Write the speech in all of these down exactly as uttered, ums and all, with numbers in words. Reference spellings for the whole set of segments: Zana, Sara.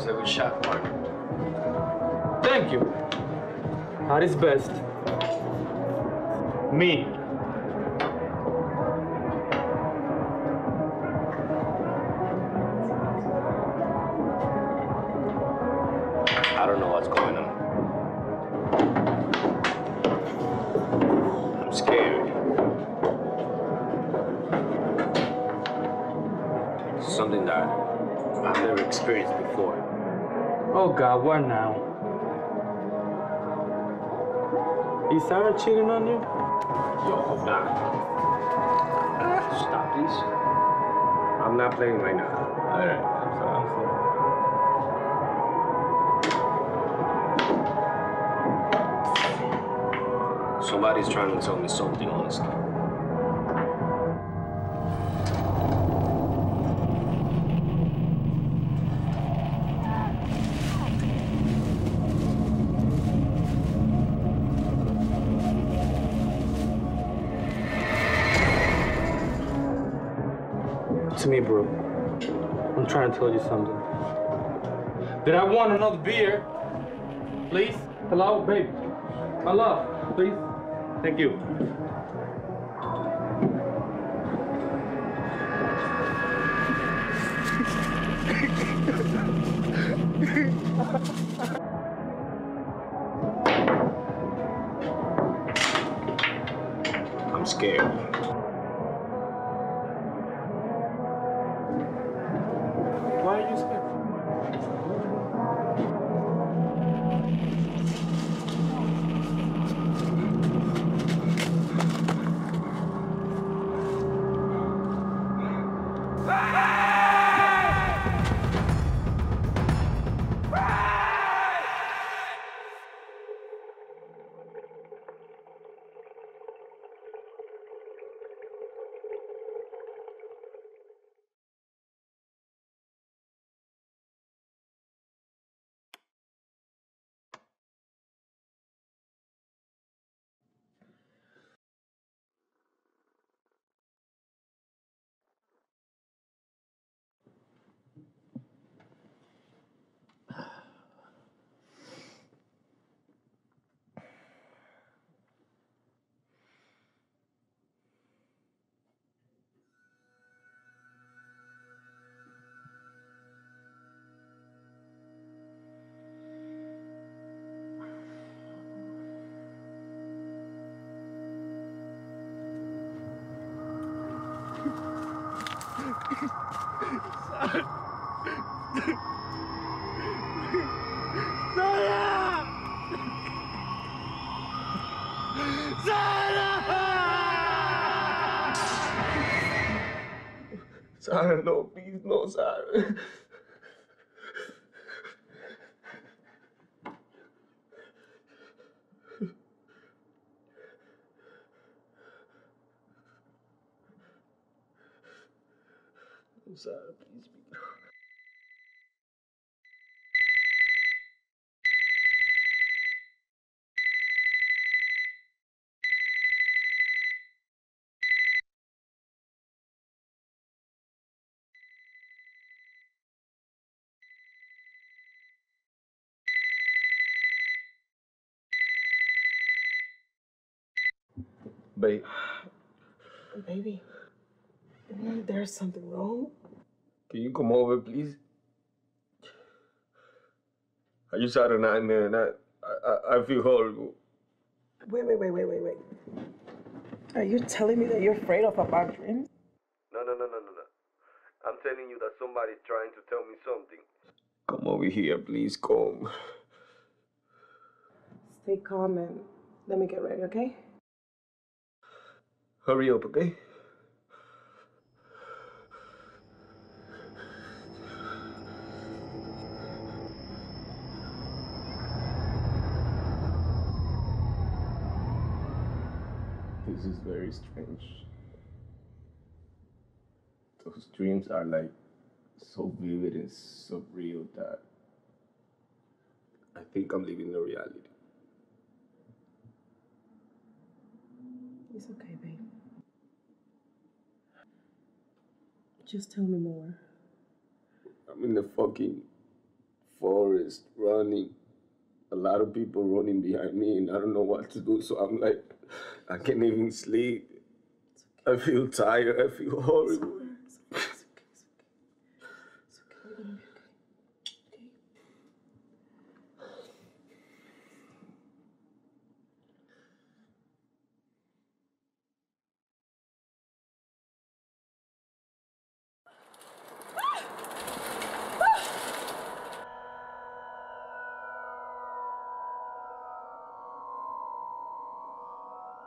house that we shot for. Thank you. At his best. Me. I don't know what's going on. I'm scared. Something that I've never experienced before. Oh God, what now? Is Sara cheating on you? Yo, hold on. Stop, please. I'm not playing right now. All right, I'm sorry, I'm sorry. Somebody's trying to tell me something, honestly. It's me, bro. I'm trying to tell you something. Did I want another beer? Please? Hello, babe. My love, please. Thank you. I'm scared. Why are you scared? Zana! Zana! Zana, no, please, no, Zana. Sara, please be gone. Babe. Baby, there's something wrong. Can you come over, please? I just had a nightmare and I, I, I feel horrible. Wait, wait, wait, wait, wait, wait. Are you telling me that you're afraid of our dreams? No, no, no, no, no, no. I'm telling you that somebody's trying to tell me something. Come over here, please, come. Stay calm and let me get ready, okay? Hurry up, okay? This is very strange. Those dreams are like so vivid and so real that I think I'm living the reality. It's okay, babe. Just tell me more. I'm in the fucking forest running. A lot of people running behind me, and I don't know what to do. So I'm like, I can't even sleep. Okay. I feel tired. I feel horrible. It's okay. It's okay. It's okay. It's okay. We're gonna be okay.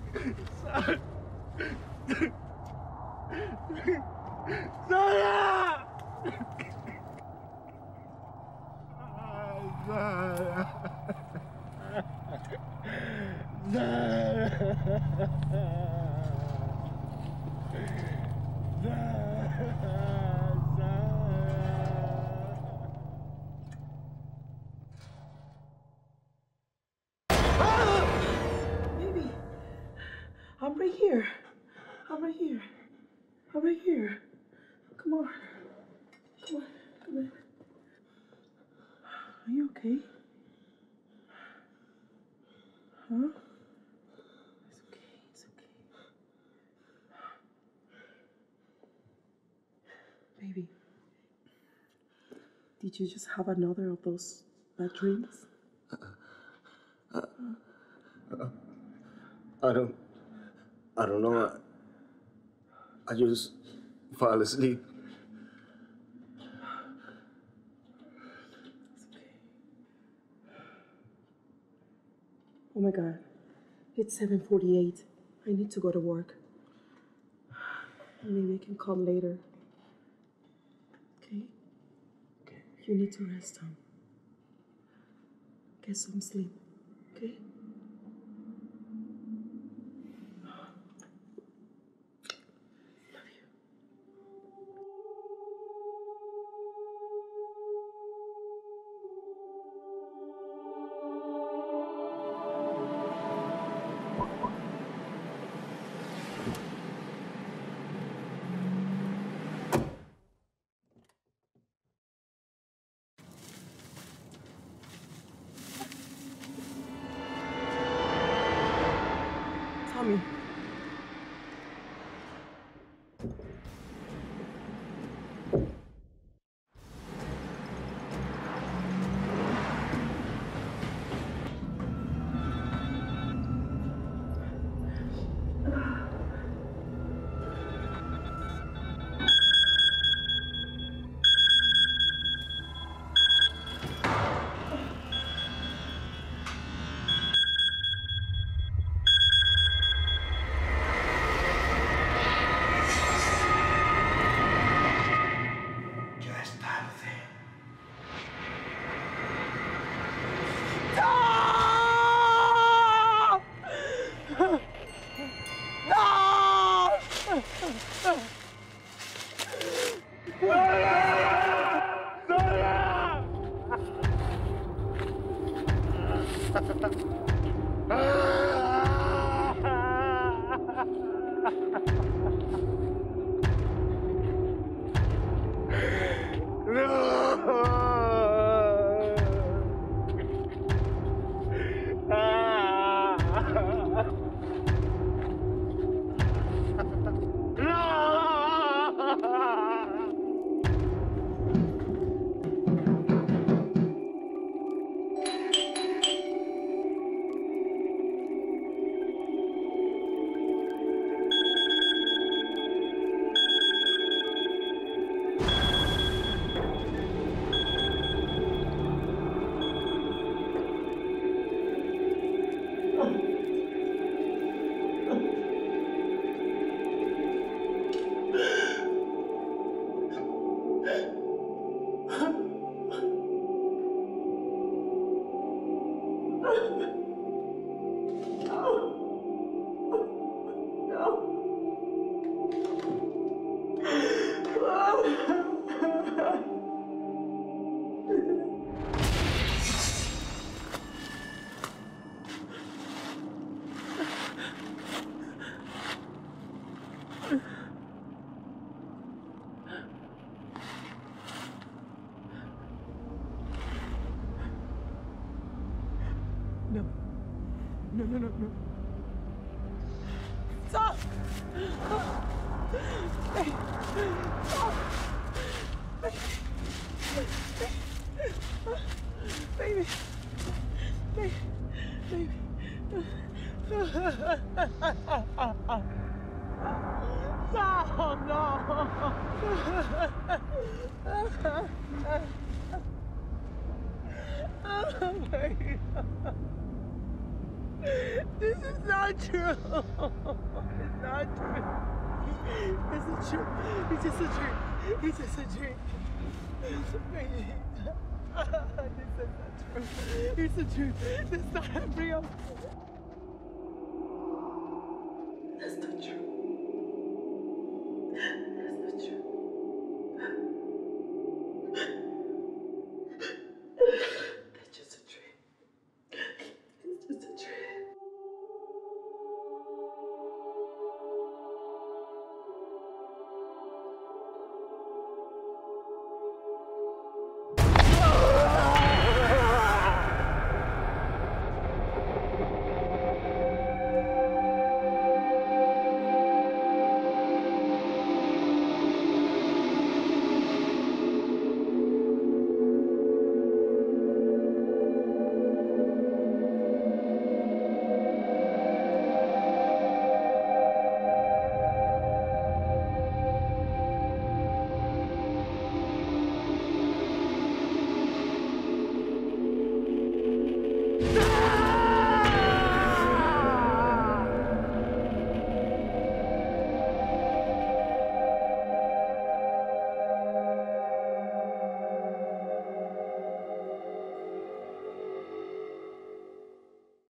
Okay. Sara! Sara! Sara! Sara! I'm right here. I'm right here. I'm right here. Come on. Come on. Come on. Are you okay? Huh? It's okay. It's okay. Baby, did you just have another of those bad dreams? Uh, uh, uh, I don't. I don't know, I, I just fall asleep. It's okay. Oh my God, it's seven forty-eight. I need to go to work. Maybe I can come later. Okay? Okay. You need to rest down. Get some sleep, okay? No. No, no, no, no. Stop! Stay. Stop! Stay. Baby. Baby. Baby. Oh, no. Oh, baby. This is not true. It's not true. It's a true. It's just a dream. It's just a dream. Baby. This is not true. It's a truth. This is not real.